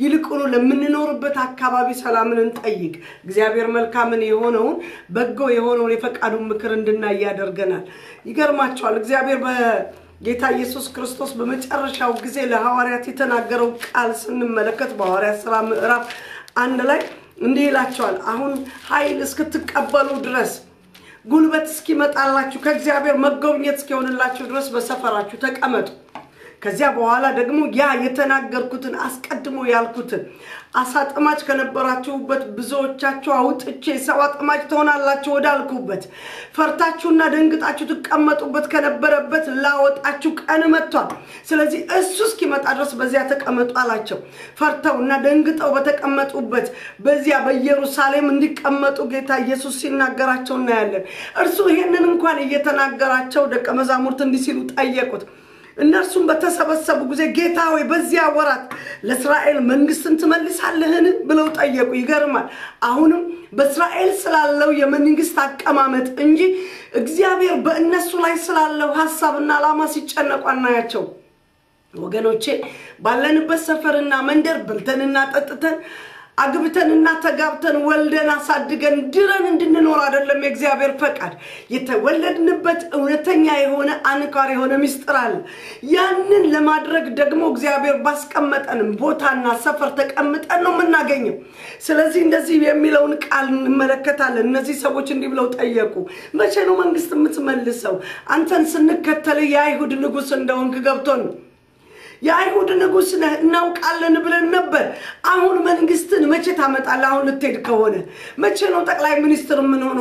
ይልቁኑ ለምንኖርበት አካባቢ ሰላምን እንጠይቅ እግዚአብሔር መልካም የሆነውን በጎ የሆነውን የፈቃዱን ምክር እንድናይ ያደርገናል ይገርማቸዋል እግዚአብሔር በጌታ ኢየሱስ ክርስቶስ በመጨረሻው ጊዜ ለሐዋርያት የተናገረው ቃል ስንመለከት በሐዋርያት ሥራ ምዕራፍ 1 ላይ እንዲህ ይላቸዋል አሁን ኃይል እስክትቀበሉ ድረስ ጉልበት እስኪመጣላችሁ ከእግዚአብሔር መገኘት እስኪሆንላችሁ ድረስ በሰፈራችሁ ተቀመጡ ከዚያ በኋላ ደግሞ ያ የተናገርኩትን አስቀድሞ ያልኩትን አሳጥማጭ ከነበራችሁበት ብዙዎቻችሁ አውጥቼ ሰው አጥማጭ ተሆናላችሁ ወዳልኩበት ፈርታችሁና ደንግጣችሁ ተቀመጡበት ከነበረበት ላወጣችሁ ቀን መጥቷል ስለዚህ እሱ እስኪመጣ ድረስ በዚያ ተቀመጡ አላችሁ ፈርተውና ደንግጠው በተቀመጡበት በዚያ በኢየሩሳሌም እንዲቀመጡ ጌታ ኢየሱስ ሲናገራቸው እናያለን እርሱ ይሄንን እንኳን እየተናገራቸው ደቀ መዛሙርት እንዲሉ ጠየቁት እነርሱም በተሰበሰቡ ጊዜ ጌታ ሆይ በዚያ ወራት ለእስራኤል መንግስትን ትመልሳለህን ብለው ጠየቁ ይገርማል አሁንም በእስራኤል ስላለው የመንግስት አቀማመጥ እንጂ እግዚአብሔር በእነሱ ላይ ስላለው ሐሳብና ዓላማ ሲጨነቁ አናያቸው ወገኖቼ ባለንበት ሰፈርና መንደር በልተንና ጠጥተን አግብተንና ተጋብተን ወልደን አሳድገን ድረን እንድንኖር አይደለም የእግዚአብሔር ፈቃድ የተወለድንበት እውነተኛ የሆነ አንካር የሆነ ሚስጥር አለ ያንን ለማድረግ ደግሞ እግዚአብሔር ባስቀመጠን ቦታና ሰፈር ተቀምጠን ነው የምናገኘው ስለዚህ እንደዚህ የሚለውን ቃል እንመለከታለን እነዚህ ሰዎች እንዲህ ብለው ጠየቁ መቼ ነው መንግስት የምትመልሰው አንተን ስንከተል የአይሁድ ንጉስ እንደሆንክ ገብቶን የአይሁድ ንጉስ እናውቃለን ብለን ነበር አሁን መንግስትን መቼ ታመጣለህ አሁን ልትሄድ ከሆነ መቼ ነው ጠቅላይ ሚኒስትር ምን ሆኖ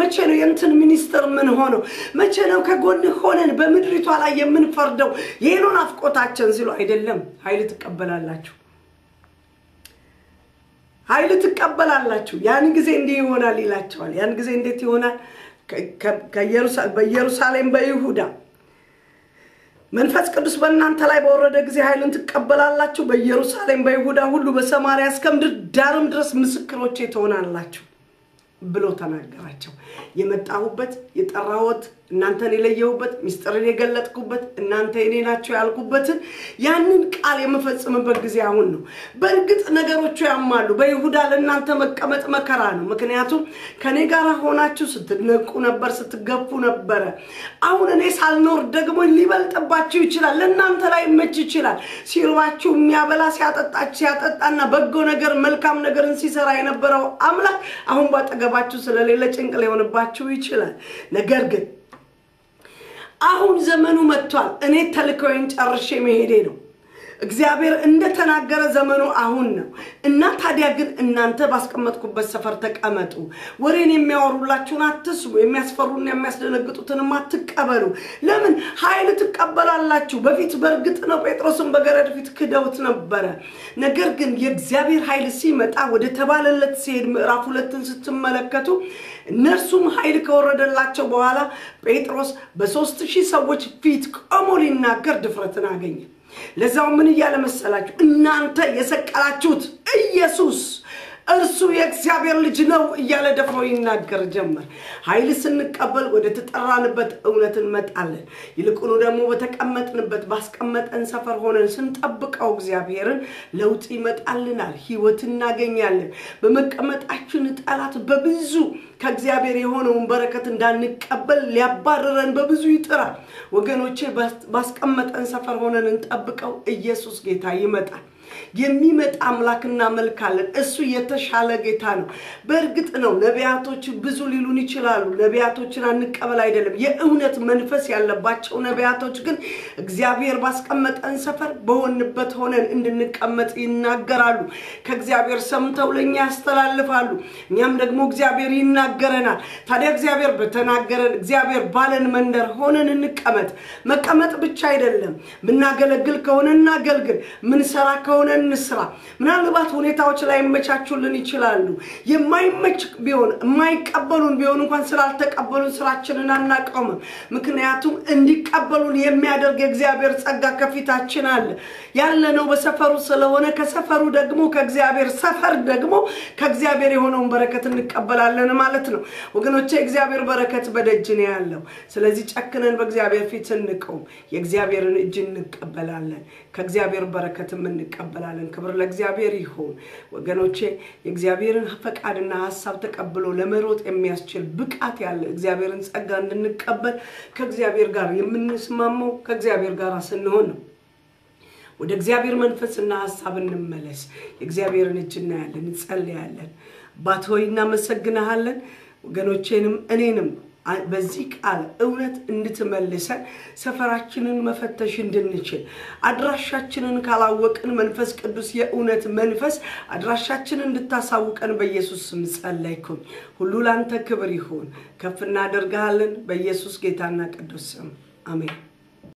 መቼ ነው የእንትን ሚኒስትር ምን ሆኖ መቼ ነው ከጎን ሆነን በመድሪቷ ላይ የምንፈርደው የሄኖን አፍቆታችን ሲሉ አይደለም ኃይል ትቀበላላችሁ ያን ጊዜ እንዴ ይሆናል ይላቸዋል ያን ጊዜ እንዴት ይሆናል በኢየሩሳሌም በይሁዳ መንፈስ ቅዱስ በእናንተ ላይ በወረደ ጊዜ ኃይልን ተቀበላላችሁ በኢየሩሳሌም በይሁዳ ሁሉ በሰማርያ እስከምድር ዳርም ድረስ ምስክሮቼ ትሆናላችሁ ብሎ ተናገራቸው የመጣሁበት የጠራሁት እናንተን የለየሁበት ሚስጥርን የገለጥኩበት እናንተ እኔ ናችሁ ያልኩበት ያንን ቃል የመፈጽምበት ጊዜ አሁን ነው በእርግጥ ነገሮቹ ያማሉ በይሁዳ ለእናንተ መቀመጥ መከራ ነው ምክንያቱም ከኔ ጋር ሆናችሁ ስትነቁ ነበር ስትገፉ ነበር አሁን እኔ ሳልኖር ደግሞ ሊበልጥባችሁ ይችላል ለእናንተ ላይ መጭ ይችላል ሲርባችሁ የሚያበላ ሲያጠጣና በጎ ነገር መልካም ነገርን ሲሰራ የነበረው አምላክ አሁን ባጠገባችሁ ስለሌለ ጭንቅ ሊሆንባችሁ ይችላል ነገር ግን አሁን ዘመኑ መጥቷል እኔ ተልከውን ጨርሼ መሄዴ ነው እግዚአብሔር እንደተናገረ ዘመኑ አሁን ነው እና ታዲያ ግን እናንተ ባስቀመጥኩበት ሰፈር ተቀመጡ ወሬን የሚያወሩላችሁን አትስሙ የሚያስፈሩና የሚያስደነግጡትን አትቀበሉ ለምን ኃይል ትቀበላላችሁ በፊት በርግጥ ነው ጴጥሮስን በገረድ ፊት ክደውት ነበር ነገር ግን የእግዚአብሔር ኃይል ሲመጣ ወደ ተባለለት ሲሄድ ምዕራፍ 2ን ስትመለከቱ እነርሱም ኃይል ከወረደላቸው በኋላ ጴጥሮስ በ3000 ሰዎች ፊት ቆሞ ሊናገር ድፍረትን አገኘ ለዛው ምን ያለመሰላችሁ እናንተ የሰቀላችሁት ኢየሱስ እርሱ የእግዚአብሔር ልጅ ነው እያለ ደፍሮ ይናገር ጀመር ኃይል ስንቀበል ወደ ተጠራንበት እውነት እንመጣለን ይልቁኑ ደግሞ በተቀመጥንበት ባስቀመጠን ሰፈር ሆነን ስንጠብቀው እግዚአብሔርን ለውጥ ይመጣልናል ህይወት እናገኛለን በመቀመጣችን ጣላት በብዙ ከእግዚአብሔር የሆነውን በረከት እንዳንቀበል ሊያባረረን በብዙ ይጥራል ወገኖቼ ባስቀመጠን ሰፈር ሆነን እንጠብቀው ኢየሱስ ጌታ ይመጣል የሚመጣ አምላክና መልካለን እሱ የተሻለ ጌታ ነው በእርግጥ ነው ነቢያቶች ብዙ ሊሉን ይችላሉ ነቢያቶችን አንቀበል አይደለም የእውነት መንፈስ ያለባቸው ነቢያቶች ግን እግዚአብሔር ባስቀመጠን ሰፈር በሆነበት ሆነን እንድንቀመጥ ይናገራሉ ከእግዚአብሔር ሰምተው ለኛ ያስተላልፋሉ እኛም ደግሞ እግዚአብሔር ይናገረናል ታዲያ እግዚአብሔር በተናገረን እግዚአብሔር ባለን መንደር ሆነን እንቀመጥ መቀመጥ ብቻ አይደለም ምናገለግል ከሆነ እናገልግል ምንሰራ ሆነን ንስራ ምናልባት ሁኔታዎች ላይ መቻቹልን ይችላሉ የማይመች ቢሆን የማይቀበሉን ቢሆን እንኳን ስላልተቀበሉን ስራችንን አናቀውም ምክንያቱም እንዲቀበሉን የሚያደርግ እግዚአብሔር ጸጋ ከፊታችን አለ ያለነው በሰፈሩ ስለሆነ ከሰፈሩ ደግሞ ከእግዚአብሔር ሰፈር ደግሞ ከእግዚአብሔር የሆነውን በረከት እንቀበላለን ማለት ነው ወገኖቼ እግዚአብሔር በረከት በደጅ ነው ያለው ስለዚህ ጨክነን በእግዚአብሔር ፊት እንቆም የእግዚአብሔርን እጅ እንቀበላለን ከእግዚአብሔር በረከትም እንቀበላለን እናመሰግናለን ክብር ለእግዚአብሔር ይሁን ወገኖቼ የእግዚአብሔርን ፈቃድና ሐሳብ ተቀብሎ ለመሮጥ የሚያስችል ብቃት ያለ እግዚአብሔርን ጸጋ እንድንቀበል ከእግዚአብሔር ጋር የምንስማማው ከእግዚአብሔር ጋር ስንሆን ነው ወደ እግዚአብሔር መንፈስና ሐሳብ እንመለስ የእግዚአብሔርን እጅና ያለን እንጸልያለን ባቶይና መሰግናለን ወገኖቼንም እኔንም በዚህ ቃል እውነት እንድትመልሰን ሰፈራችንን መፈተሽ እንድንችል አድራሻችንን ካላወቅን መንፈስ ቅዱስ የእውነት መንፈስ አድራሻችንን እንድታሳውቀን በኢየሱስ ስም ጸልይኩ ሁሉ ላንተ ክብር ይሁን ከፍና አደርጋለን በኢየሱስ ጌታና ቅዱስ ስም አሜን